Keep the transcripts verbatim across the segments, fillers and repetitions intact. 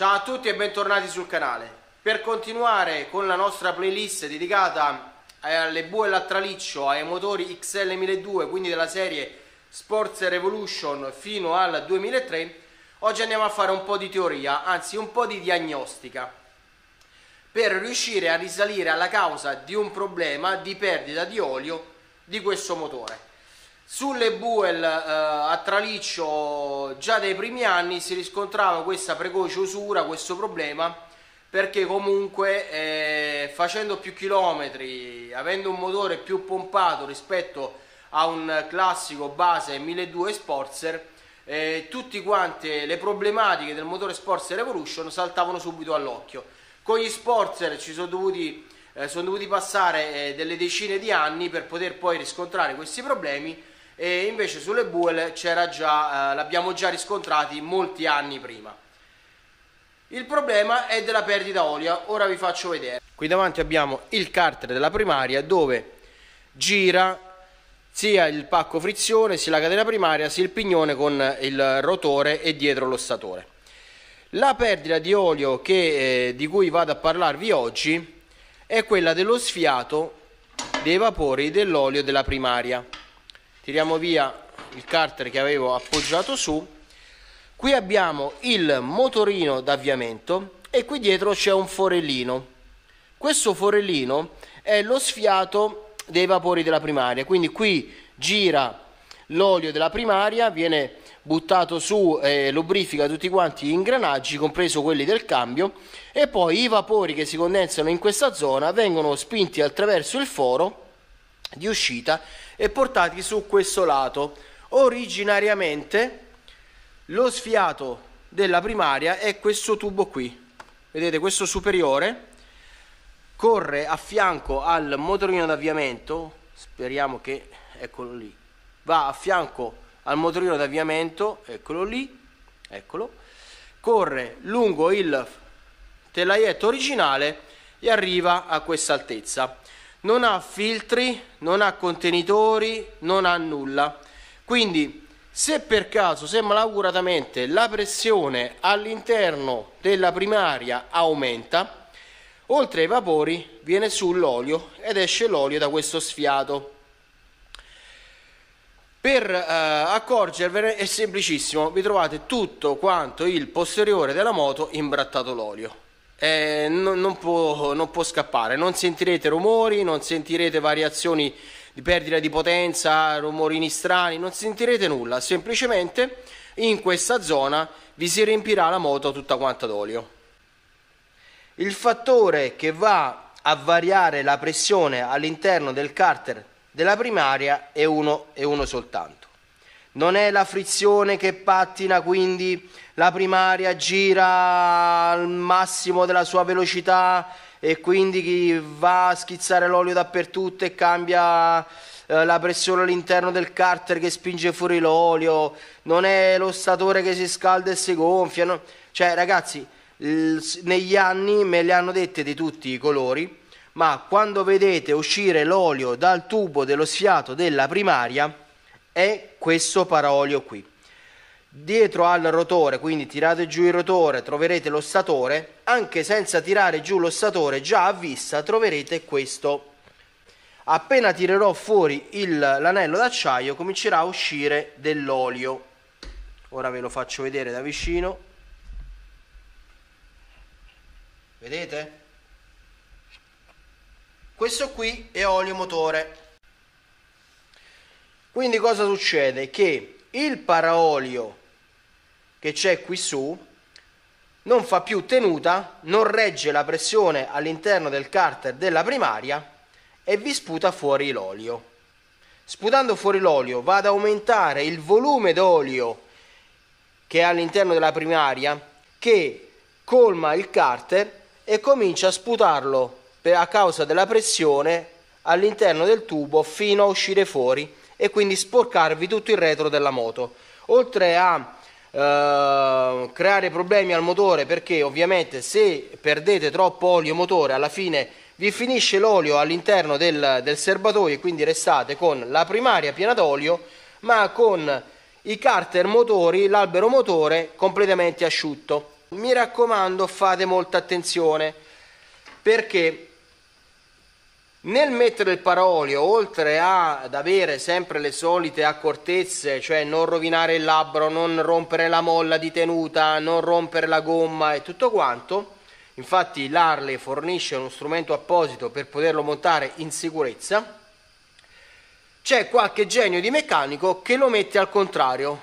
Ciao a tutti e bentornati sul canale. Per continuare con la nostra playlist dedicata alle Buell a traliccio, ai motori X L milleduecento, quindi della serie Sportster Revolution fino al duemilatré, oggi andiamo a fare un po' di teoria, anzi un po' di diagnostica, per riuscire a risalire alla causa di un problema di perdita di olio di questo motore. Sulle Buell eh, a traliccio già dai primi anni si riscontrava questa precoce usura, questo problema, perché comunque eh, facendo più chilometri, avendo un motore più pompato rispetto a un classico base milleduecento Sportster, eh, tutte quante le problematiche del motore Sportster Evolution saltavano subito all'occhio. Con gli Sportster ci sono dovuti, eh, sono dovuti passare eh, delle decine di anni per poter poi riscontrare questi problemi, e invece sulle Buell c'era già, eh, l'abbiamo già riscontrati molti anni prima. Il problema è della perdita olio, ora vi faccio vedere. Qui davanti abbiamo il carter della primaria dove gira sia il pacco frizione, sia la catena primaria, sia il pignone con il rotore e dietro lo statore. La perdita di olio che, eh, di cui vado a parlarvi oggi è quella dello sfiato dei vapori dell'olio della primaria. Tiriamo via il carter che avevo appoggiato su. Qui abbiamo il motorino d'avviamento e qui dietro c'è un forellino. Questo forellino è lo sfiato dei vapori della primaria, quindi qui gira l'olio della primaria, viene buttato su e lubrifica tutti quanti gli ingranaggi, compreso quelli del cambio, e poi i vapori che si condensano in questa zona vengono spinti attraverso il foro di uscita e portati su questo lato. Originariamente lo sfiato della primaria è questo tubo qui, vedete, questo superiore corre a fianco al motorino d'avviamento, speriamo che, eccolo lì, va a fianco al motorino d'avviamento, eccolo lì, eccolo, corre lungo il telaietto originale e arriva a questa altezza. Non ha filtri, non ha contenitori, non ha nulla. Quindi se per caso, se malauguratamente, la pressione all'interno della primaria aumenta, oltre ai vapori viene sull'olio ed esce l'olio da questo sfiato. Per eh, accorgervene è semplicissimo, vi trovate tutto quanto il posteriore della moto imbrattato d'olio. Eh, non, non, può, non può scappare, non sentirete rumori, non sentirete variazioni di perdita di potenza, rumorini strani, non sentirete nulla, semplicemente in questa zona vi si riempirà la moto tutta quanta d'olio. Il fattore che va a variare la pressione all'interno del carter della primaria è uno, è uno soltanto. Non è la frizione che pattina, quindi la primaria gira al massimo della sua velocità e quindi chi va a schizzare l'olio dappertutto e cambia eh, la pressione all'interno del carter che spinge fuori l'olio. Non è lo statore che si scalda e si gonfia, no? Cioè ragazzi, negli anni me le hanno dette di tutti i colori, ma quando vedete uscire l'olio dal tubo dello sfiato della primaria è questo paraolio qui. Dietro al rotore, quindi tirate giù il rotore, troverete lo statore. Anche senza tirare giù lo statore, già a vista troverete questo. Appena tirerò fuori l'anello d'acciaio comincerà a uscire dell'olio. Ora ve lo faccio vedere da vicino. Vedete? Questo qui è olio motore. Quindi cosa succede? Che il paraolio che c'è qui su non fa più tenuta, non regge la pressione all'interno del carter della primaria e vi sputa fuori l'olio. Sputando fuori l'olio va ad aumentare il volume d'olio che è all'interno della primaria, che colma il carter e comincia a sputarlo per, a causa della pressione all'interno del tubo, fino a uscire fuori e quindi sporcarvi tutto il retro della moto, oltre a eh, creare problemi al motore, perché ovviamente se perdete troppo olio motore alla fine vi finisce l'olio all'interno del, del serbatoio e quindi restate con la primaria piena d'olio ma con i carter motori, l'albero motore completamente asciutto. Mi raccomando, fate molta attenzione, perché nel mettere il paraolio, oltre ad avere sempre le solite accortezze, cioè non rovinare il labbro, non rompere la molla di tenuta, non rompere la gomma e tutto quanto, infatti l'Harley fornisce uno strumento apposito per poterlo montare in sicurezza, c'è qualche genio di meccanico che lo mette al contrario.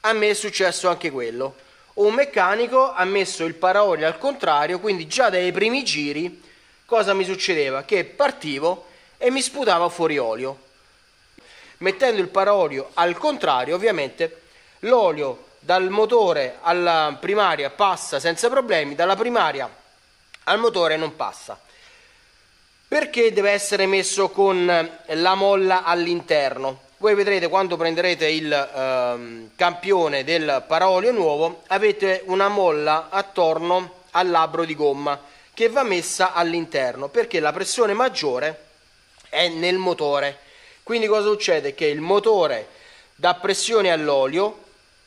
A me è successo anche quello. Un meccanico ha messo il paraolio al contrario, quindi già dai primi giri cosa mi succedeva? Che partivo e mi sputava fuori olio. Mettendo il paraolio al contrario, ovviamente l'olio dal motore alla primaria passa senza problemi, dalla primaria al motore non passa, perché deve essere messo con la molla all'interno. Voi vedrete, quando prenderete il eh, campione del paraolio nuovo, avete una molla attorno al labbro di gomma che va messa all'interno, perché la pressione maggiore è nel motore. Quindi cosa succede? Che il motore dà pressione all'olio,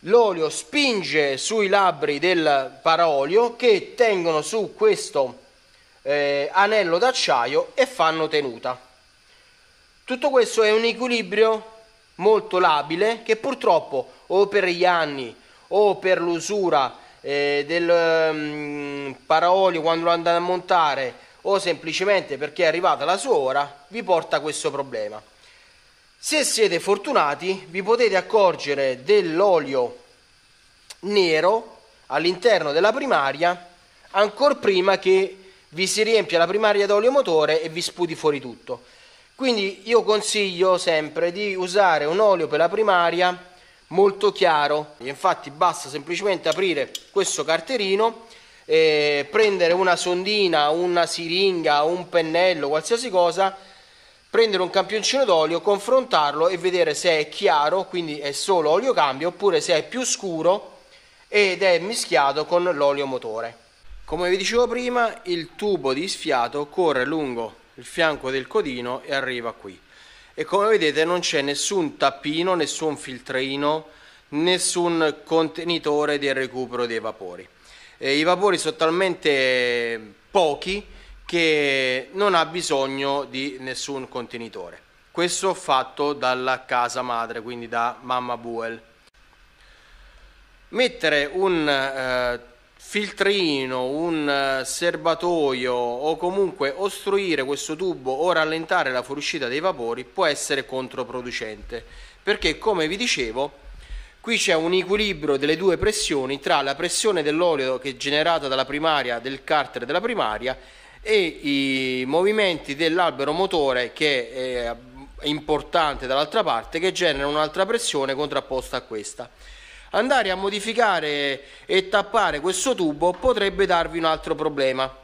l'olio spinge sui labbri del paraolio che tengono su questo eh, anello d'acciaio e fanno tenuta. Tutto questo è un equilibrio molto labile che purtroppo o per gli anni o per l'usura Eh, del um, paraolio quando lo andate a montare, o semplicemente perché è arrivata la sua ora, vi porta questo problema. Se siete fortunati vi potete accorgere dell'olio nero all'interno della primaria ancora prima che vi si riempia la primaria d'olio motore e vi sputi fuori tutto. Quindi io consiglio sempre di usare un olio per la primaria molto chiaro. Infatti basta semplicemente aprire questo carterino, eh, prendere una sondina, una siringa, un pennello, qualsiasi cosa, prendere un campioncino d'olio, confrontarlo e vedere se è chiaro, quindi è solo olio cambio, oppure se è più scuro ed è mischiato con l'olio motore. Come vi dicevo prima, il tubo di sfiato corre lungo il fianco del codino e arriva qui. E come vedete non c'è nessun tappino, nessun filtrino, nessun contenitore del recupero dei vapori. E i vapori sono talmente pochi che non ha bisogno di nessun contenitore. Questo fatto dalla casa madre, quindi da mamma Buell. Mettere un eh, filtrino, un serbatoio o comunque ostruire questo tubo o rallentare la fuoriuscita dei vapori può essere controproducente, perché come vi dicevo qui c'è un equilibrio delle due pressioni, tra la pressione dell'olio che è generata dalla primaria del carter della primaria e i movimenti dell'albero motore, che è importante dall'altra parte, che genera un'altra pressione contrapposta a questa. Andare a modificare e tappare questo tubo potrebbe darvi un altro problema.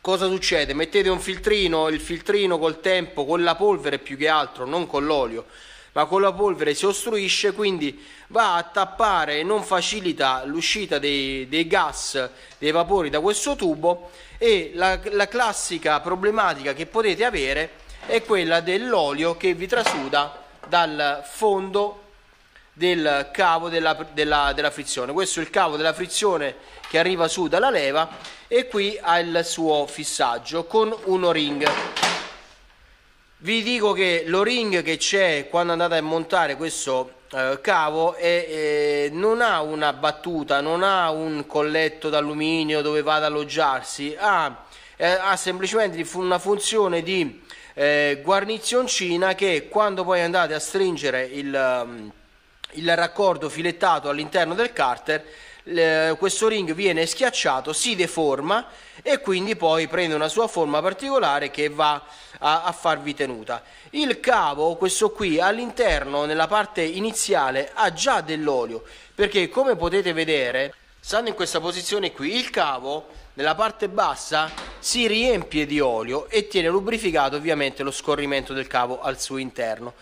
Cosa succede? Mettete un filtrino, il filtrino col tempo, con la polvere più che altro, non con l'olio, ma con la polvere si ostruisce, quindi va a tappare e non facilita l'uscita dei, dei gas, dei vapori da questo tubo, e la, la classica problematica che potete avere è quella dell'olio che vi trasuda dal fondo del cavo della, della, della frizione. Questo è il cavo della frizione che arriva su dalla leva e qui ha il suo fissaggio con un o-ring. Vi dico che l'o-ring che c'è quando andate a montare questo eh, cavo è, eh, non ha una battuta, non ha un colletto d'alluminio dove va ad alloggiarsi, ha, eh, ha semplicemente una funzione di eh, guarnizioncina che, quando poi andate a stringere il il raccordo filettato all'interno del carter, eh, questo ring viene schiacciato, si deforma e quindi poi prende una sua forma particolare che va a, a farvi tenuta. Il cavo, questo qui, all'interno, nella parte iniziale, ha già dell'olio, perché come potete vedere, stando in questa posizione qui, il cavo nella parte bassa si riempie di olio e tiene lubrificato ovviamente lo scorrimento del cavo al suo interno,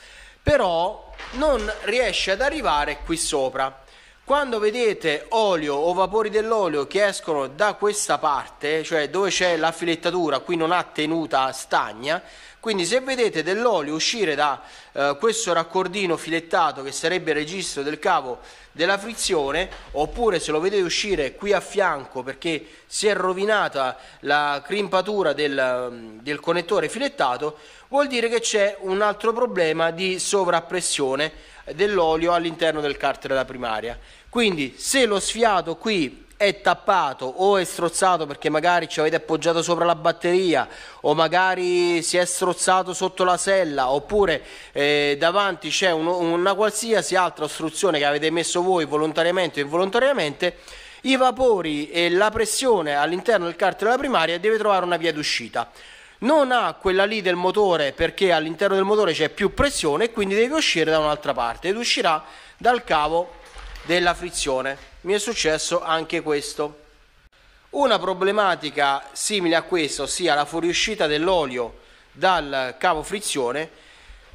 però non riesce ad arrivare qui sopra. Quando vedete olio o vapori dell'olio che escono da questa parte, cioè dove c'è la filettatura, qui non ha tenuta stagna, Quindi se vedete dell'olio uscire da eh, questo raccordino filettato, che sarebbe il registro del cavo della frizione, oppure se lo vedete uscire qui a fianco perché si è rovinata la crimpatura del, del connettore filettato, vuol dire che c'è un altro problema di sovrappressione dell'olio all'interno del cárter della primaria. Quindi se lo sfiato qui è tappato o è strozzato perché magari ci avete appoggiato sopra la batteria, o magari si è strozzato sotto la sella, oppure eh, davanti c'è un, una qualsiasi altra ostruzione che avete messo voi volontariamente o involontariamente, i vapori e la pressione all'interno del cárter della primaria deve trovare una via d'uscita. Non ha quella lì del motore perché all'interno del motore c'è più pressione e quindi deve uscire da un'altra parte ed uscirà dal cavo della frizione. Mi è successo anche questo. Una problematica simile a questa, ossia la fuoriuscita dell'olio dal cavo frizione,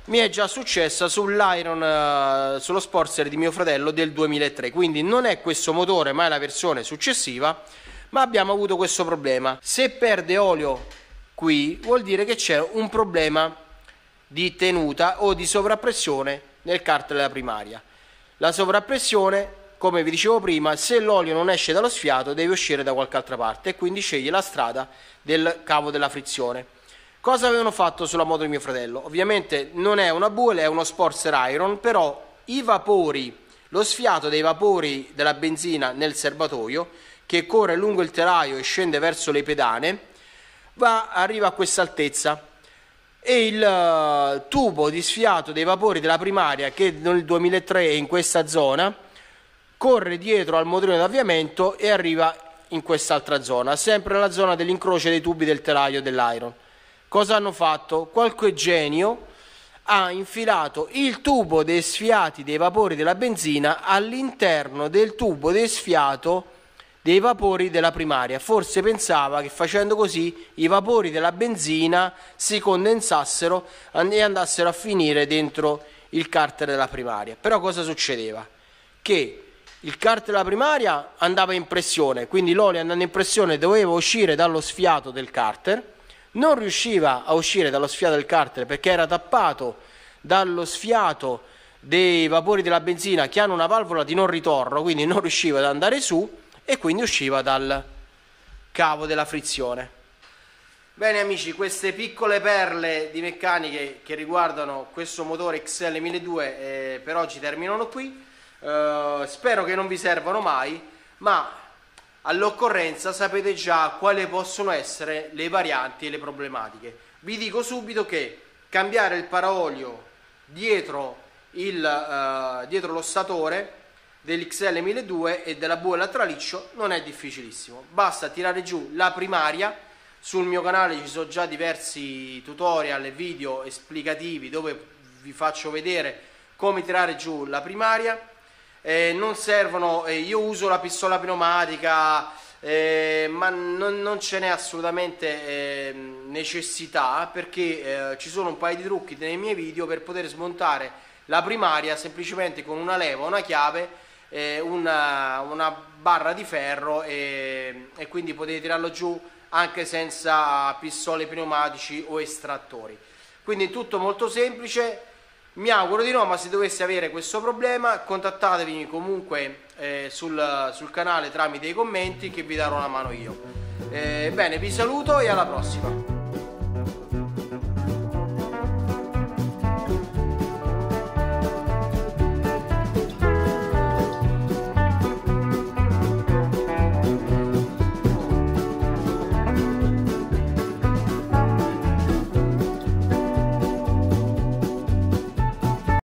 mi è già successa sull'Iron, uh, sullo Sportster di mio fratello del duemilatré, quindi non è questo motore ma è la versione successiva, ma abbiamo avuto questo problema. Se perde olio qui vuol dire che c'è un problema di tenuta o di sovrappressione nel cárter della primaria. La sovrappressione, come vi dicevo prima, se l'olio non esce dallo sfiato deve uscire da qualche altra parte e quindi sceglie la strada del cavo della frizione. Cosa avevano fatto sulla moto di mio fratello? Ovviamente non è una Buell, è uno Sportster Iron, però i vapori, lo sfiato dei vapori della benzina nel serbatoio che corre lungo il telaio e scende verso le pedane va, arriva a questa altezza, e il tubo di sfiato dei vapori della primaria, che nel duemilatré è in questa zona, corre dietro al motorino d'avviamento e arriva in quest'altra zona, sempre la zona dell'incrocio dei tubi del telaio dell'Iron. Cosa hanno fatto? Qualche genio ha infilato il tubo dei sfiati dei vapori della benzina all'interno del tubo dei sfiato dei vapori della primaria. Forse pensava che facendo così i vapori della benzina si condensassero e andassero a finire dentro il cárter della primaria. Però cosa succedeva? Che il cárter della primaria andava in pressione, quindi l'olio andando in pressione doveva uscire dallo sfiato del cárter, non riusciva a uscire dallo sfiato del cárter perché era tappato dallo sfiato dei vapori della benzina che hanno una valvola di non ritorno, quindi non riusciva ad andare su e quindi usciva dal cavo della frizione. Bene amici, queste piccole perle di meccaniche che riguardano questo motore X L milleduecento eh, per oggi terminano qui. Uh, spero che non vi servano mai, ma all'occorrenza sapete già quali possono essere le varianti e le problematiche. Vi dico subito che cambiare il paraolio dietro, il, uh, dietro lo statore dell'X L milleduecento e della Buell a traliccio non è difficilissimo, basta tirare giù la primaria. Sul mio canale ci sono già diversi tutorial e video esplicativi dove vi faccio vedere come tirare giù la primaria. Eh, non servono, eh, io uso la pistola pneumatica, eh, ma non, non ce n'è assolutamente eh, necessità, perché eh, ci sono un paio di trucchi nei miei video per poter smontare la primaria semplicemente con una leva, una chiave, eh, una, una barra di ferro, e, e quindi potete tirarlo giù anche senza pistole pneumatici o estrattori. Quindi è tutto molto semplice. Mi auguro di no, ma se dovesse avere questo problema contattatevi comunque eh, sul, sul canale tramite i commenti, che vi darò una mano io. Eh, bene, vi saluto e alla prossima.